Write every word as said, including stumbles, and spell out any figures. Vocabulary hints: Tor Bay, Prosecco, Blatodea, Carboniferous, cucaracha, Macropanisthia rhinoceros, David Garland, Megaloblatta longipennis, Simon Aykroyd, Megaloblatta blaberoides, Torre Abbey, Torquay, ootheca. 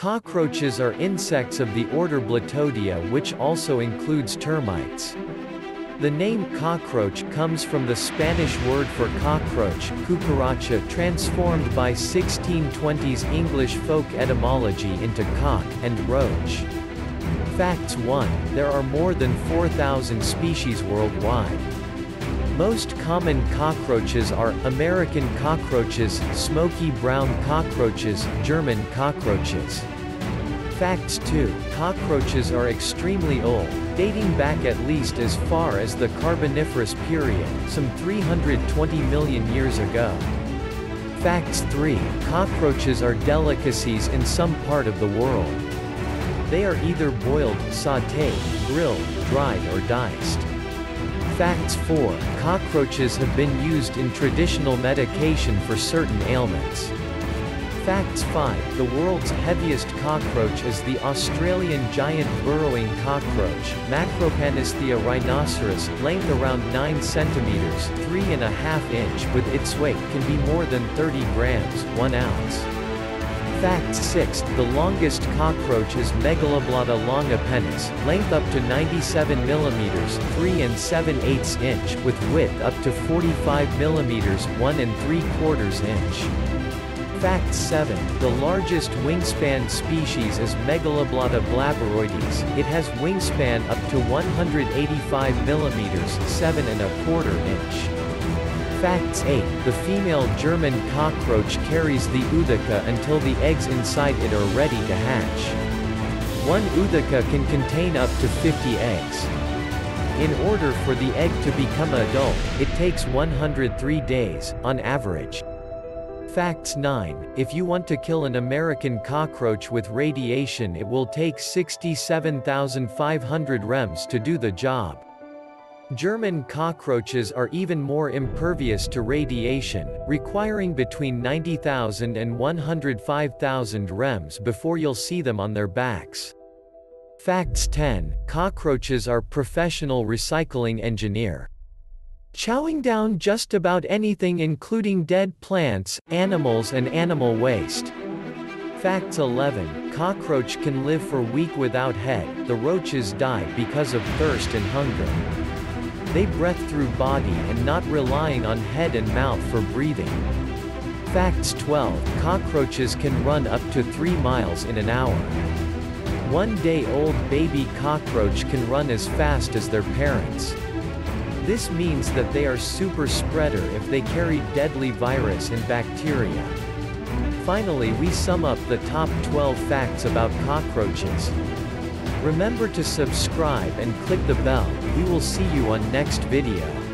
Cockroaches are insects of the order Blatodea, which also includes termites. The name cockroach comes from the Spanish word for cockroach, cucaracha, transformed by sixteen twenties English folk etymology into cock and roach. Facts one. There are more than four thousand species worldwide. Most common cockroaches are American cockroaches, smoky brown cockroaches, German cockroaches. Facts two. Cockroaches are extremely old, dating back at least as far as the Carboniferous period, some three hundred twenty million years ago. Facts three. Cockroaches are delicacies in some part of the world. They are either boiled, sautéed, grilled, dried or diced. Facts four. Cockroaches have been used in traditional medication for certain ailments. Facts five. The world's heaviest cockroach is the Australian giant burrowing cockroach, Macropanisthia rhinoceros, length around nine centimeters, three point five inch, with its weight can be more than thirty grams, one ounce. Fact six. The longest cockroach is Megaloblatta longipennis, length up to ninety-seven millimeters, three and seven eighths inch, with width up to forty-five millimeters, one and three quarters inch. Fact seven. The largest wingspan species is Megaloblatta blaberoides. It has wingspan up to one hundred eighty-five millimeters, seven and a quarter inch. Facts eight. The female German cockroach carries the ootheca until the eggs inside it are ready to hatch. One ootheca can contain up to fifty eggs. In order for the egg to become adult, it takes one hundred three days, on average. Facts nine. If you want to kill an American cockroach with radiation, it will take sixty-seven thousand five hundred rems to do the job. German cockroaches are even more impervious to radiation, requiring between ninety thousand and one hundred five thousand rems before you'll see them on their backs. Facts ten. Cockroaches are professional recycling engineer. Chowing down just about anything, including dead plants, animals and animal waste. Facts eleven. Cockroach can live for a week without head. The roaches die because of thirst and hunger. They breathe through body and not relying on head and mouth for breathing. Facts twelve. Cockroaches can run up to three miles in an hour. One day old baby cockroach can run as fast as their parents. This means that they are super spreader if they carry deadly virus and bacteria. Finally, we sum up the top twelve facts about cockroaches. Remember to subscribe and click the bell. We will see you on next video.